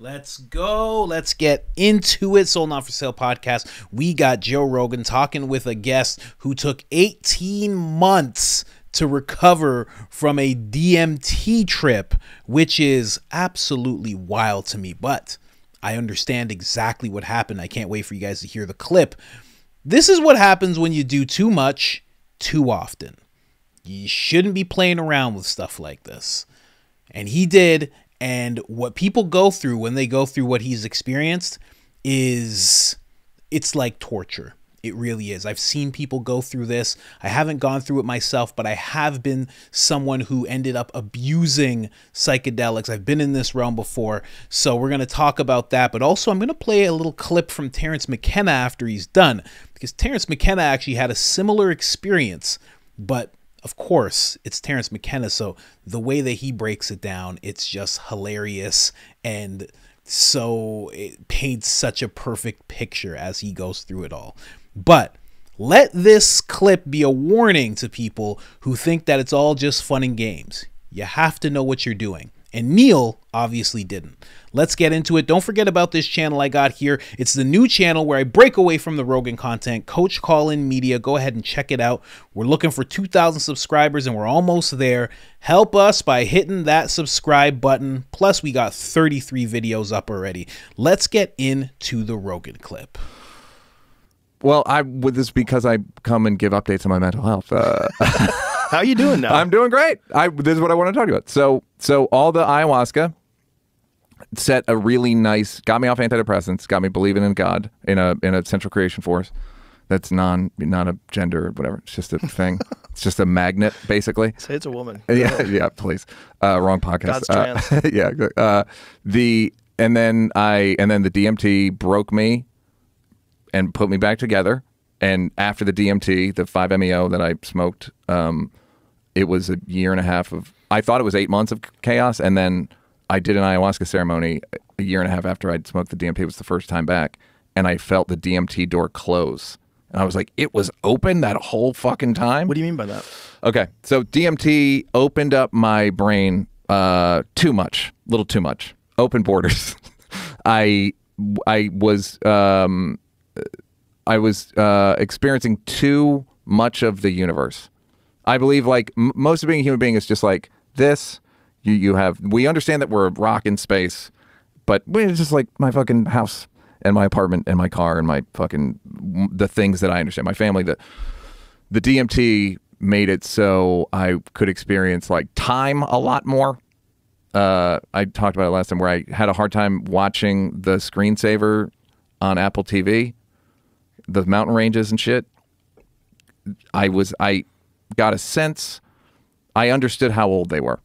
Let's go. Let's get into it. Soul Not For Sale podcast. We got Joe Rogan talking with a guest who took 18 months to recover from a DMT trip, which is absolutely wild to me, but I understand exactly what happened. I can't wait for you guys to hear the clip. This is what happens when you do too much, too often. You shouldn't be playing around with stuff like this. And he did. And what people go through when they go through what he's experienced is, it's like torture. It really is. I've seen people go through this. I haven't gone through it myself, but I have been someone who ended up abusing psychedelics. I've been in this realm before. So we're going to talk about that. But also I'm going to play a little clip from Terence McKenna after he's done, because Terence McKenna actually had a similar experience, but of course, it's Terence McKenna, so the way that he breaks it down, it's just hilarious, and so it paints such a perfect picture as he goes through it all. But let this clip be a warning to people who think that it's all just fun and games. You have to know what you're doing. And Neil obviously didn't. Let's get into it. Don't forget about this channel I got here. It's the new channel where I break away from the Rogan content, Coach Colin Media. Go ahead and check it out. We're looking for 2,000 subscribers and we're almost there. Help us by hitting that subscribe button. Plus, we got 33 videos up already. Let's get into the Rogan clip. Well, I would this because I come and give updates on my mental health. How you doing now? I'm doing great. This is what I want to talk about. So all the ayahuasca set a really nice, got me off antidepressants, got me believing in God, in a central creation force that's not a gender or whatever. It's just a thing. It's just a magnet, basically. Say it's a woman. Yeah, yeah, please. Wrong podcast. God's trans. Yeah. And then the DMT broke me and put me back together. And after the DMT, the 5-MeO that I smoked, it was a year and a half of, I thought it was 8 months of chaos. And then I did an ayahuasca ceremony a year and a half after I'd smoked the DMT. It was the first time back. And I felt the DMT door close. And I was like, it was open that whole fucking time? What do you mean by that? Okay. So DMT opened up my brain too much, a little too much. Open borders. I was experiencing too much of the universe. I believe, like, most of being a human being is just like this. We understand that we're a rock in space, but it's just like my fucking house and my apartment and my car and my fucking, the things that I understand, my family. The DMT made it so I could experience, like, time a lot more. I talked about it last time where I had a hard time watching the screensaver on Apple TV, the mountain ranges and shit. I got a sense, I understood how old they were.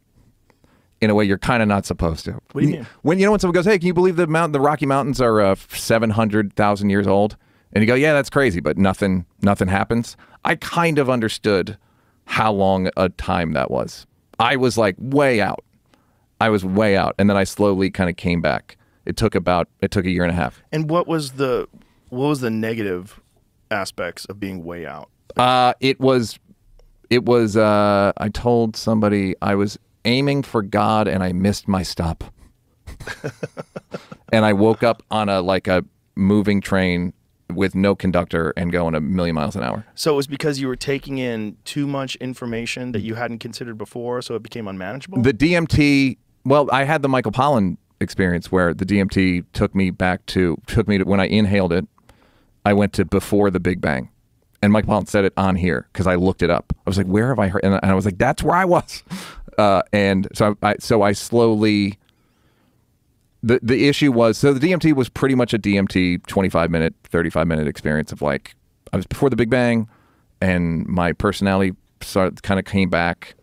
In a way you're kind of not supposed to. What do you mean? When, you know, when someone goes, hey, can you believe the Rocky Mountains are 700,000 years old? And you go, yeah, that's crazy, but nothing happens. I kind of understood how long a time that was. I was like way out. I was way out. And then I slowly kind of came back. It took a year and a half. And what was the negative aspects of being way out? I told somebody I was aiming for God and I missed my stop. And I woke up on like a moving train with no conductor and going a million miles an hour. So it was because you were taking in too much information that you hadn't considered before, so it became unmanageable? The DMT, well, I had the Michael Pollan experience where the DMT took me to when I inhaled it, I went to before the Big Bang. And Mike Pollan said it on here because I looked it up. I was like, where have I heard? And I was like, that's where I was. And so I slowly, the issue was, so the DMT was pretty much a DMT 25-minute, 35-minute experience of, like, I was before the Big Bang and my personality kind of came back.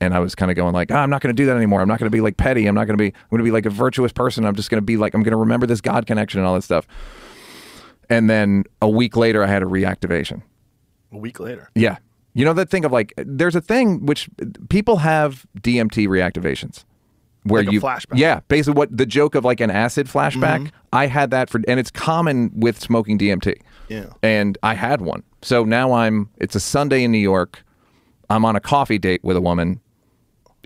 And I was kind of going like, oh, I'm not going to do that anymore. I'm not going to be like petty. I'm going to be like a virtuous person. I'm just going to be like, I'm going to remember this God connection and all this stuff. And then a week later, I had a reactivation. A week later? Yeah. You know that thing of, like, there's a thing which people have DMT reactivations. Where like you, a flashback. Yeah. Basically what the joke of, like, an acid flashback. Mm-hmm. I had that and it's common with smoking DMT. Yeah. And I had one. So now it's a Sunday in New York. I'm on a coffee date with a woman.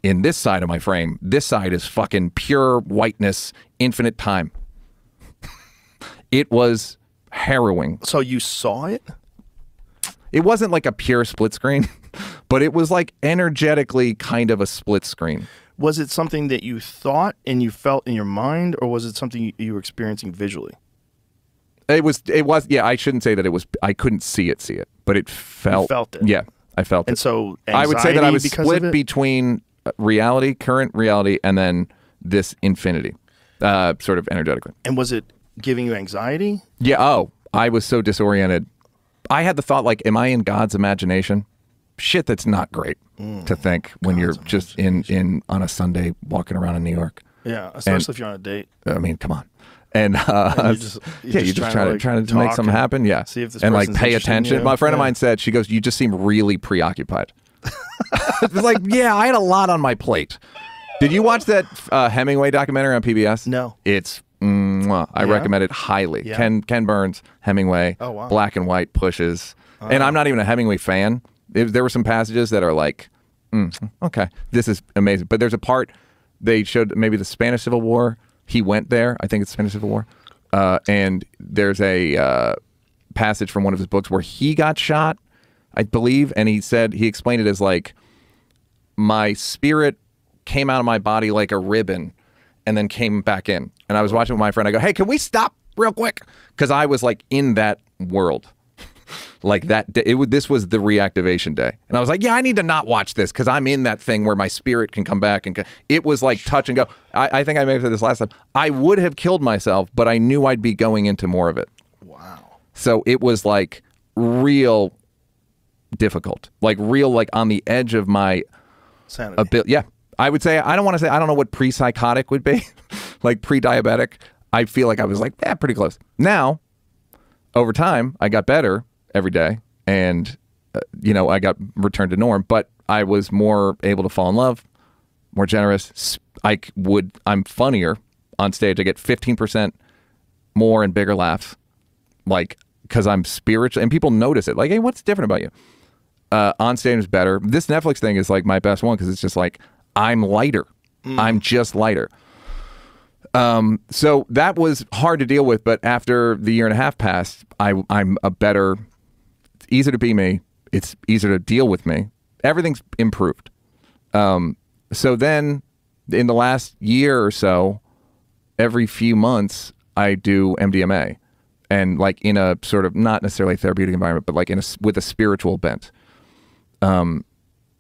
in this side of my frame, this side is fucking pure whiteness, infinite time. It was harrowing. So you saw it? It wasn't like a pure split screen, but it was like energetically kind of a split screen. Was it something that you thought and you felt in your mind, or was it something you were experiencing visually? It was, yeah, I shouldn't say that it was, I couldn't see it, but it felt. You felt it. Yeah, I felt it. And so I would say that I was split between reality, current reality, and then this infinity, sort of energetically. And was it giving you anxiety? Yeah, oh, I was so disoriented. I had the thought, like, am I in God's imagination? Shit, that's not great to think when God's you're just in on a Sunday walking around in New York. Yeah, especially if you're on a date. I mean, come on. And you're just trying to make something happen. Yeah, see if this and like pay attention. You know? My friend of mine said, she goes, "You just seem really preoccupied." It's like, yeah, I had a lot on my plate. Did you watch that Hemingway documentary on PBS? No, it's I recommend it highly. Yeah. Ken Burns, Hemingway, oh, wow. Black and white pushes, and I'm not even a Hemingway fan. There were some passages that are like, okay, this is amazing. But there's a part they showed, maybe the Spanish Civil War. He went there. I think it's the Spanish Civil War. And there's a passage from one of his books where he got shot, I believe. And he said, he explained it as like, my spirit came out of my body like a ribbon and then came back in. And I was watching with my friend. I go, hey, can we stop real quick? Because I was like in that world. Like that day, this was the reactivation day. And I was like, yeah, I need to not watch this because I'm in that thing where my spirit can come back. And it was like touch and go. I think I made it this last time. I would have killed myself, but I knew I'd be going into more of it. Wow. So it was like real difficult, like real, like on the edge of my sanity. Yeah. I would say, I don't want to say, I don't know what pre-psychotic would be, like pre-diabetic. I feel like I was like, yeah, pretty close. Now, over time, I got better every day, and you know, I got returned to norm, but I was more able to fall in love, more generous. I'm funnier on stage. I get 15% more and bigger laughs, like, because I'm spiritual and people notice it, like, hey, what's different about you? On stage is better. This Netflix thing is like my best one because it's just like, I'm lighter. I'm just lighter. So that was hard to deal with, but after the 1.5 years passed, I'm a better. Easier to be me. It's easier to deal with me. Everything's improved. So then in the last year or so, every few months, I do MDMA, and like in a sort of not necessarily therapeutic environment, but like with a spiritual bent.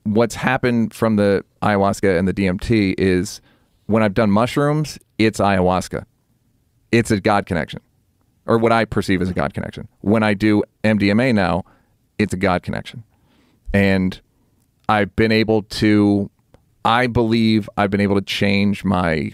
What's happened from the ayahuasca and the DMT is when I've done mushrooms, it's ayahuasca. It's a God connection, or what I perceive as a God connection. When I do MDMA now, it's a God connection. And I've been able to, I believe I've been able to change my,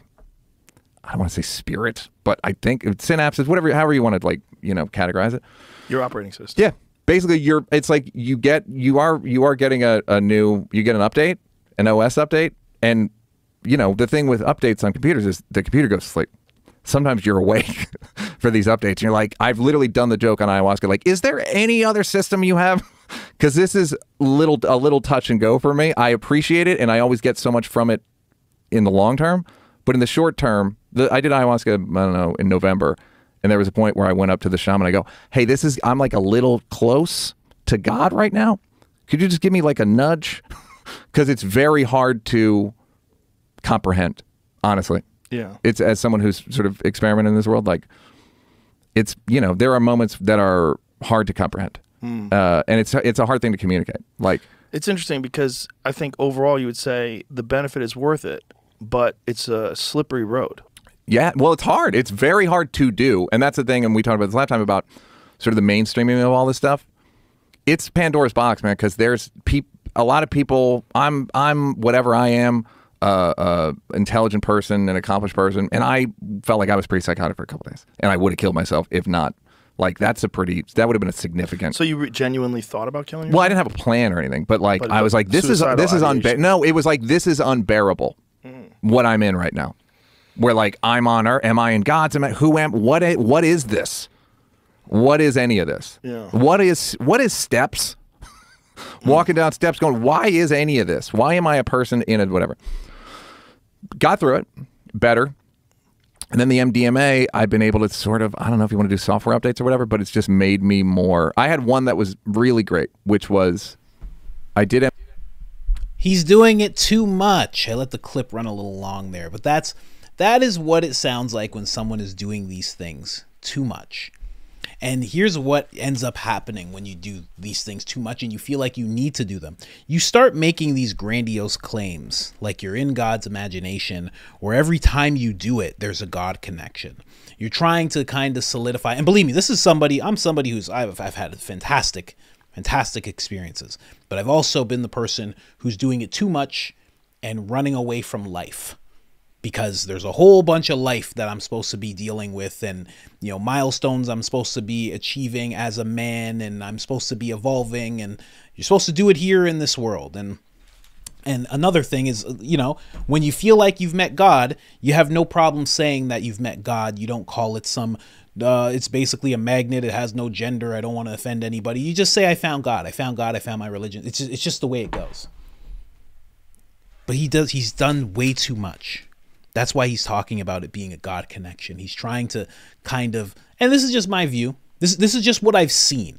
I don't want to say spirit, but I think synapses, whatever, however you want to, like, you know, categorize it. Your operating system. Yeah. Basically, it's like you are getting you get an update, an OS update. And, you know, the thing with updates on computers is the computer goes to sleep. Sometimes you're awake for these updates and you're like, I've literally done the joke on ayahuasca, like, is there any other system you have? Because this is a little touch and go for me. I appreciate it, and I always get so much from it in the long term, but in the short term, I did ayahuasca, I don't know, in November, and there was a point where I went up to the shaman and I go, hey, I'm like a little close to God right now, could you just give me like a nudge? Because it's very hard to comprehend, honestly. Yeah, it's, as someone who's sort of experimenting in this world, like, it's, you know, there are moments that are hard to comprehend, and it's a hard thing to communicate. Like, it's interesting because I think overall you would say the benefit is worth it, but it's a slippery road. Yeah, well, it's hard. It's very hard to do, and that's the thing. And we talked about this last time about sort of the mainstreaming of all this stuff. It's Pandora's box, man, because there's a lot of people. I'm whatever I am. Intelligent person, an accomplished person, and I felt like I was pretty psychotic for a couple days, and I would have killed myself if not. Like, that would have been a significant. So you genuinely thought about killing yourself? Well, I didn't have a plan or anything, but like, I was like, this is unbearable. No, it was like, this is unbearable. What I'm in right now, where like, I'm on Earth. Am I in God's? What is this? What is any of this? Yeah. What is steps? walking down steps going, why is any of this? Why am I a person in a whatever? Got through it, better. And then the MDMA, I've been able to sort of, I don't know if you want to do software updates or whatever, but it's just made me more. I had one that was really great, which was, I did MDMA. He's doing it too much. I let the clip run a little long there, but that is what it sounds like when someone is doing these things too much. And here's what ends up happening when you do these things too much and you feel like you need to do them. You start making these grandiose claims, like you're in God's imagination, or every time you do it, there's a God connection. You're trying to kind of solidify. And believe me, this is somebody, I'm somebody who's, I've had a fantastic experiences, but I've also been the person who's doing it too much and running away from life. Because there's a whole bunch of life that I'm supposed to be dealing with, and you know, milestones I'm supposed to be achieving as a man, and I'm supposed to be evolving, and you're supposed to do it here in this world. And another thing is, you know, when you feel like you've met God, you have no problem saying that you've met God. You don't call it some, it's basically a magnet. It has no gender. I don't want to offend anybody. You just say, I found God. I found God. I found my religion. It's just the way it goes. But he's done way too much. That's why he's talking about it being a God connection. He's trying to kind of, and this is just my view. This is just what I've seen.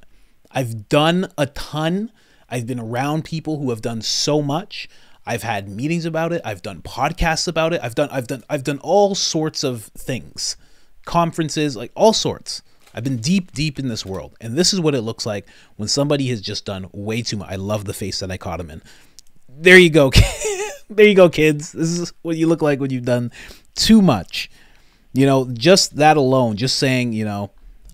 I've done a ton. I've been around people who have done so much. I've had meetings about it. I've done podcasts about it. I've done all sorts of things, conferences, like all sorts. I've been deep, deep in this world. And this is what it looks like when somebody has just done way too much. I love the face that I caught him in. There you go. There you go, kids. This is what you look like when you've done too much. You know, just that alone, just saying, you know,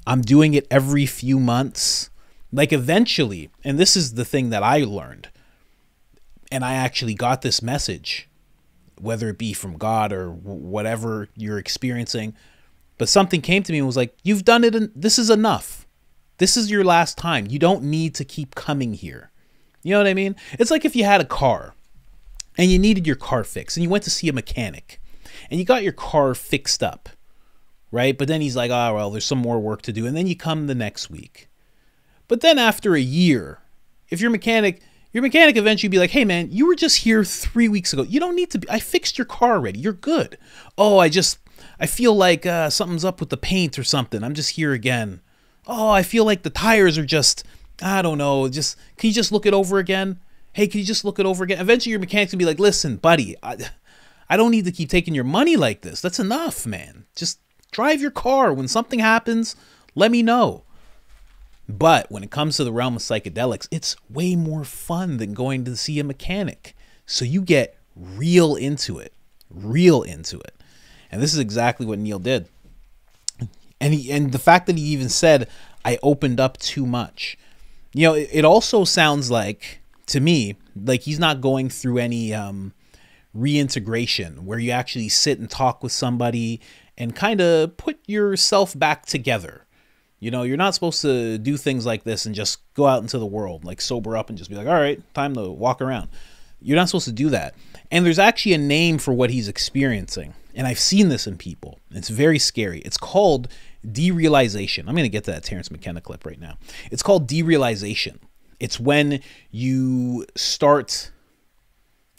I'm doing it every few months. Like eventually, and this is the thing that I learned, and I actually got this message, whether it be from God or whatever you're experiencing, but something came to me and was like, you've done it. This is enough. This is your last time. You don't need to keep coming here. You know what I mean? It's like if you had a car and you needed your car fixed and you went to see a mechanic and you got your car fixed up, right? But then he's like, oh, well, there's some more work to do. And then you come the next week. But then after a year, if your mechanic eventually be like, hey, man, you were just here 3 weeks ago. You don't need to be. I fixed your car already. You're good. Oh, I feel like something's up with the paint or something. I'm just here again. Oh, I feel like the tires are just... I don't know, just, can you just look it over again? Hey, can you just look it over again? Eventually your mechanic's gonna be like, listen, buddy, I don't need to keep taking your money like this. That's enough, man. Just drive your car. When something happens, let me know. But when it comes to the realm of psychedelics, it's way more fun than going to see a mechanic. So you get real into it, real into it. And this is exactly what Neil did. And, the fact that he even said, I opened up too much. You know, it also sounds like, to me, like he's not going through any reintegration where you actually sit and talk with somebody and kind of put yourself back together. You know, you're not supposed to do things like this and just go out into the world, like sober up and just be like, all right, time to walk around. You're not supposed to do that. And there's actually a name for what he's experiencing. And I've seen this in people. It's very scary. It's called derealization. I'm going to get to that Terence McKenna clip right now. It's called derealization. It's when you start,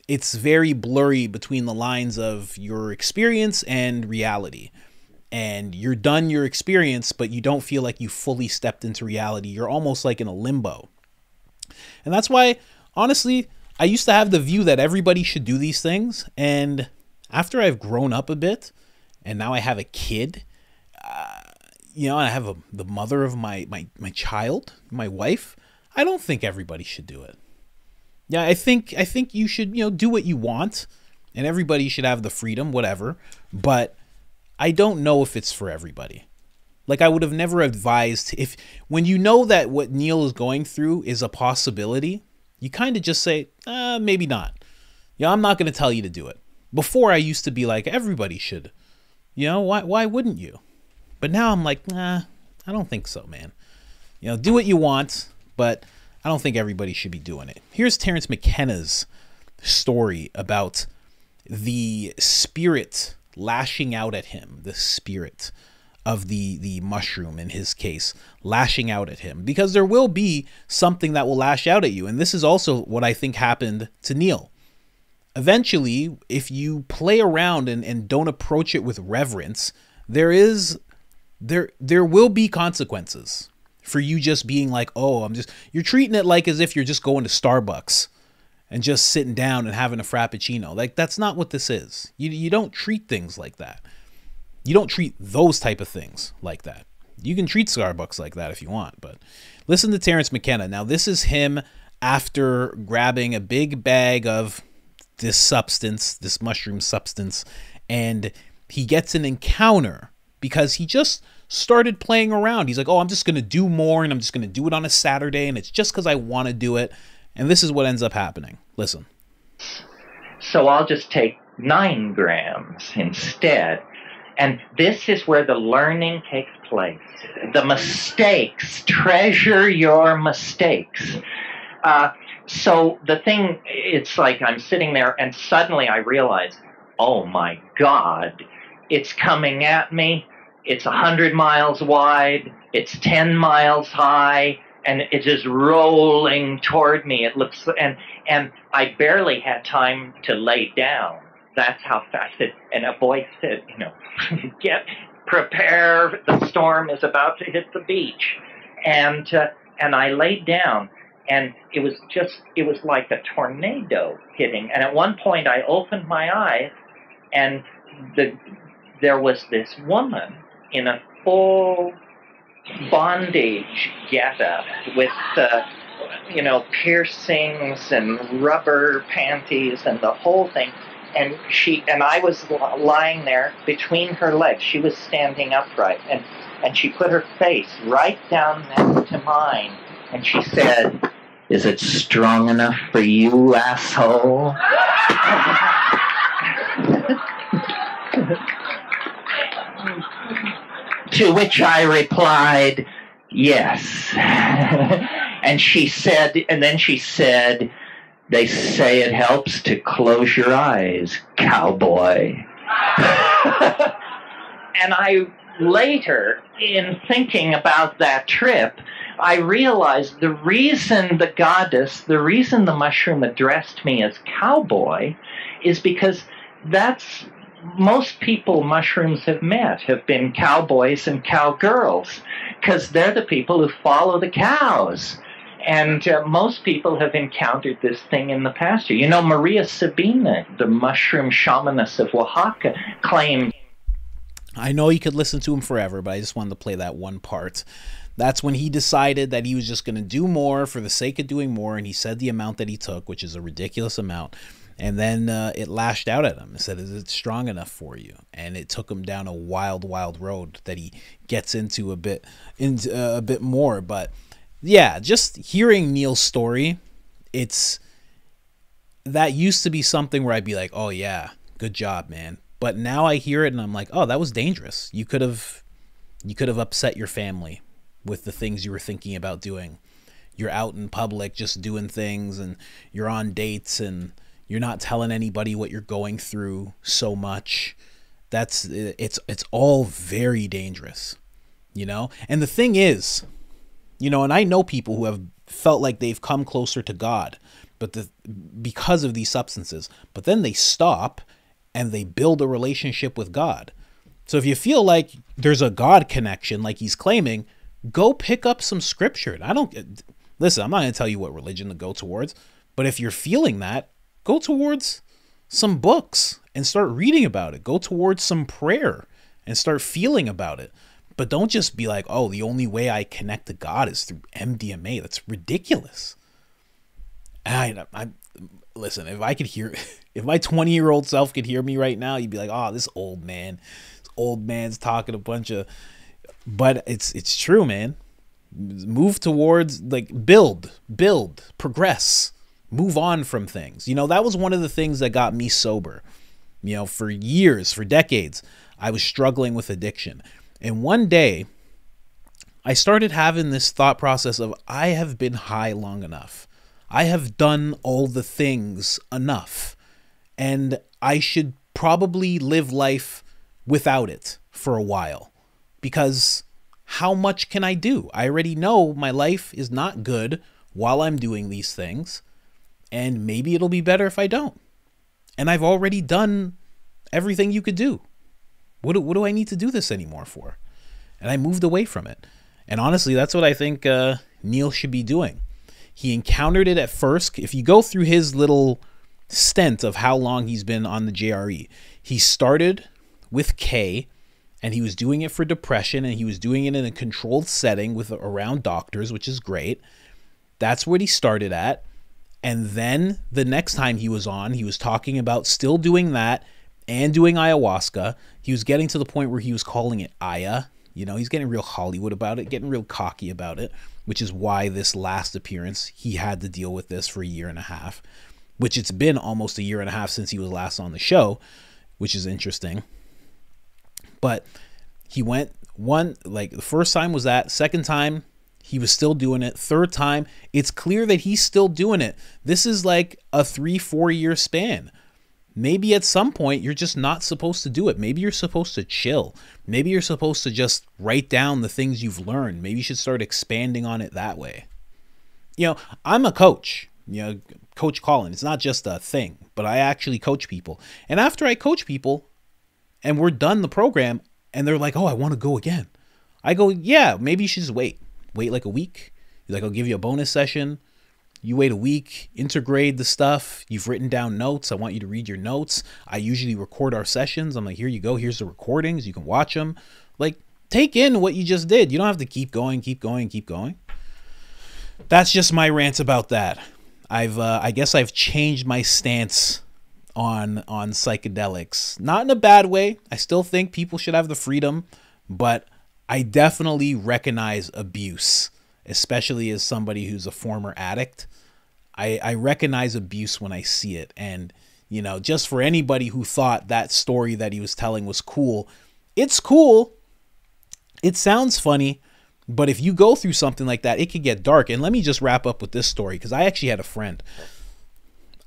it's very blurry between the lines of your experience and reality. And you're done your experience, but you don't feel like you fully stepped into reality. You're almost like in a limbo. And that's why, honestly, I used to have the view that everybody should do these things. And after I've grown up a bit and now I have a kid, you know, and I have the mother of my child, my wife, I don't think everybody should do it. Yeah, I think you should, you know, do what you want and everybody should have the freedom, whatever. But I don't know if it's for everybody. Like I would have never advised if, when you know that what Neil is going through is a possibility, you kind of just say, maybe not. You know, I'm not going to tell you to do it. Before I used to be like, everybody should, you know, why wouldn't you? But now I'm like, nah, I don't think so, man. You know, do what you want, but I don't think everybody should be doing it. Here's Terence McKenna's story about the spirit lashing out at him, the spirit of the mushroom in his case lashing out at him, because there will be something that will lash out at you. And this is also what I think happened to Neil. Eventually, if you play around and don't approach it with reverence, there will be consequences for you just being like, oh, you're treating it like as if you're just going to Starbucks and just sitting down and having a frappuccino. Like, that's not what this is. You don't treat things like that. You don't treat those type of things like that. You can treat Starbucks like that if you want, but listen to Terence McKenna. Now, this is him after grabbing a big bag of this substance, this mushroom substance, and he gets an encounter because he just started playing around. He's like, oh, I'm just going to do more, and I'm just going to do it on a Saturday, and it's just because I want to do it. And this is what ends up happening. Listen. So I'll just take 9 grams instead. And this is where the learning takes place. The mistakes. Treasure your mistakes. So the thing, it's like I'm sitting there and suddenly I realize, oh my God, it's coming at me. It's 100 miles wide. It's 10 miles high. And it is rolling toward me. It looks, and I barely had time to lay down. That's how fast it, and a voice said, you know, prepare, the storm is about to hit the beach. And I laid down, and it was just, it was like a tornado hitting. And at one point I opened my eyes, and there was this woman in a full bondage getup with, you know, piercings and rubber panties and the whole thing. And I was lying there between her legs. She was standing upright, and she put her face right down next to mine, and she said, "Is it strong enough for you, asshole?" To which I replied, "Yes." And she said, and then she said, "They say it helps to close your eyes, cowboy." And I later, in thinking about that trip, I realized the reason the goddess, the reason the mushroom addressed me as cowboy is because that's most people mushrooms have met have been cowboys and cowgirls, because they're the people who follow the cows. And most people have encountered this thing in the pasture. You know, Maria Sabina, the mushroom shamaness of Oaxaca, claimed... I know you could listen to him forever, but I just wanted to play that one part. That's when he decided that he was just going to do more for the sake of doing more, and he said the amount that he took, which is a ridiculous amount. And then it lashed out at him and said, "Is it strong enough for you?" And it took him down a wild, wild road that he gets into a bit more, but... yeah, just hearing Neil's story, it's, that used to be something where I'd be like, oh yeah, good job, man. But now I hear it and I'm like, oh, that was dangerous. You could have upset your family with the things you were thinking about doing. You're out in public just doing things, and you're on dates, and you're not telling anybody what you're going through so much. That's, it's all very dangerous, you know? And the thing is, you know, and I know people who have felt like they've come closer to God, but because of these substances, but then they stop and they build a relationship with God. So if you feel like there's a God connection, like he's claiming, go pick up some scripture. Listen, I'm not going to tell you what religion to go towards, but if you're feeling that, go towards some books and start reading about it. Go towards some prayer and start feeling about it. But don't just be like, oh, the only way I connect to God is through MDMA. That's ridiculous. Listen, if I could hear, if my 20-year-old self could hear me right now, you'd be like, oh, this old man's talking a bunch of, but it's true, man. Move towards, like, build, progress, move on from things. You know, that was one of the things that got me sober. You know, for years, for decades, I was struggling with addiction. And one day, I started having this thought process of, I have been high long enough. I have done all the things enough. And I should probably live life without it for a while. because how much can I do? I already know my life is not good while I'm doing these things, and maybe it'll be better if I don't. And I've already done everything you could do. What do I need to do this anymore for? And I moved away from it. And honestly, that's what I think Neil should be doing. He encountered it at first. If you go through his little stint of how long he's been on the JRE, he started with K, and he was doing it for depression, and he was doing it in a controlled setting with around doctors, which is great. That's what he started at. And then the next time he was on, he was talking about still doing that and doing ayahuasca. He was getting to the point where he was calling it Aya. You know, he's getting real Hollywood about it, getting real cocky about it, which is why this last appearance, he had to deal with this for 1.5 years, which it's been almost 1.5 years since he was last on the show, which is interesting. But he went like the first time was that, second time he was still doing it, third time, it's clear that he's still doing it. This is like a 3-4 year span. Maybe at some point, you're just not supposed to do it. Maybe you're supposed to chill. Maybe you're supposed to just write down the things you've learned. Maybe you should start expanding on it that way. You know, I'm a coach, you know, Coach Colin. It's not just a thing, but I actually coach people. And after I coach people and we're done the program and they're like, oh, I want to go again. I go, yeah, maybe you should just wait. Wait like a week. You're like, I'll give you a bonus session. You wait a week, integrate the stuff. You've written down notes. I want you to read your notes. I usually record our sessions. I'm like, here you go. Here's the recordings. You can watch them. Like, take in what you just did. You don't have to keep going, keep going, keep going. That's just my rant about that. I've, I guess I've changed my stance on psychedelics. Not in a bad way. I still think people should have the freedom, but I definitely recognize abuse, especially as somebody who's a former addict. I recognize abuse when I see it. And, you know, just for anybody who thought that story that he was telling was cool, it's cool. It sounds funny, but if you go through something like that, it could get dark. And let me just wrap up with this story, because I actually had a friend.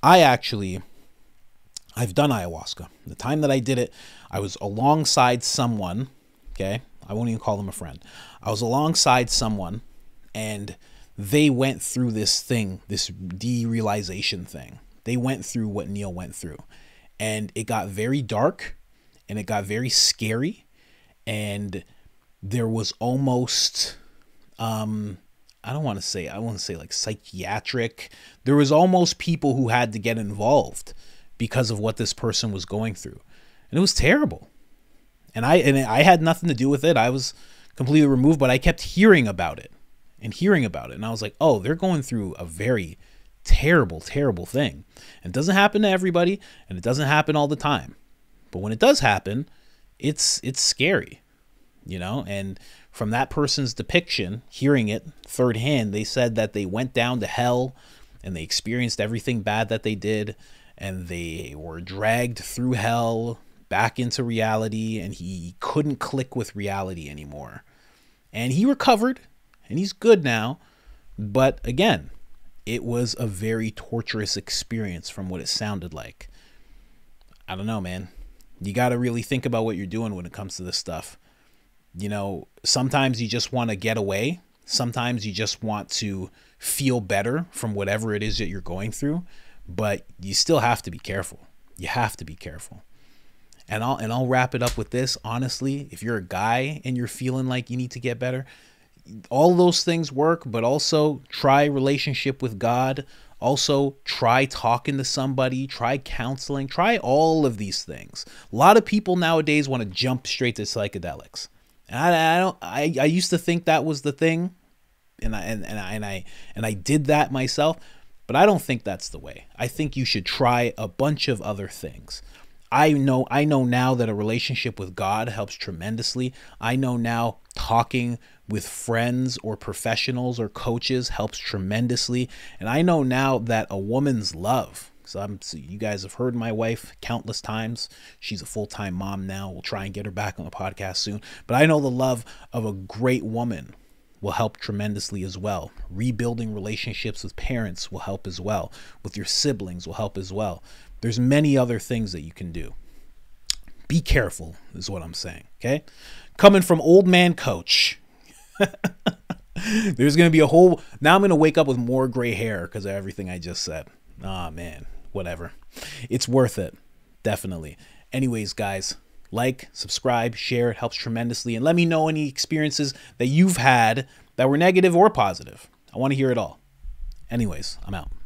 I've done ayahuasca. The time that I did it, I was alongside someone, okay? I won't even call them a friend. I was alongside someone, and they went through this thing, this derealization thing. They went through what Neil went through. And it got very dark, and it got very scary. And there was almost, I want to say like psychiatric. There was almost people who had to get involved because of what this person was going through. And it was terrible. And I had nothing to do with it. I was completely removed, but I kept hearing about it. And I was like, oh, they're going through a very terrible, terrible thing. And it doesn't happen to everybody, and it doesn't happen all the time. But when it does happen, it's scary, you know? And from that person's depiction, hearing it third hand, they said that they went down to hell and they experienced everything bad that they did, and they were dragged through hell back into reality, and he couldn't click with reality anymore. And he recovered. And he's good now. But again, it was a very torturous experience from what it sounded like. I don't know, man. You got to really think about what you're doing when it comes to this stuff. You know, sometimes you just want to get away. Sometimes you just want to feel better from whatever it is that you're going through. But you still have to be careful. You have to be careful. And I'll wrap it up with this. Honestly, if you're a guy and you're feeling like you need to get better, all those things work, but also try relationship with God. Also try talking to somebody, try counseling, try all of these things. A lot of people nowadays want to jump straight to psychedelics. And I used to think that was the thing. And I did that myself, but I don't think that's the way. I think you should try a bunch of other things. I know now that a relationship with God helps tremendously. I know now talking with friends or professionals or coaches helps tremendously. And I know now that a woman's love, so you guys have heard my wife countless times. She's a full-time mom now. We'll try and get her back on the podcast soon. But I know the love of a great woman will help tremendously as well. Rebuilding relationships with parents will help as well. With your siblings will help as well. There's many other things that you can do. Be careful is what I'm saying. Okay. Coming from old man Coach. There's going to be a whole, now I'm going to wake up with more gray hair because of everything I just said. Ah, man, whatever. It's worth it. Definitely. Anyways, guys, like, subscribe, share. It helps tremendously. And let me know any experiences that you've had that were negative or positive. I want to hear it all. Anyways, I'm out.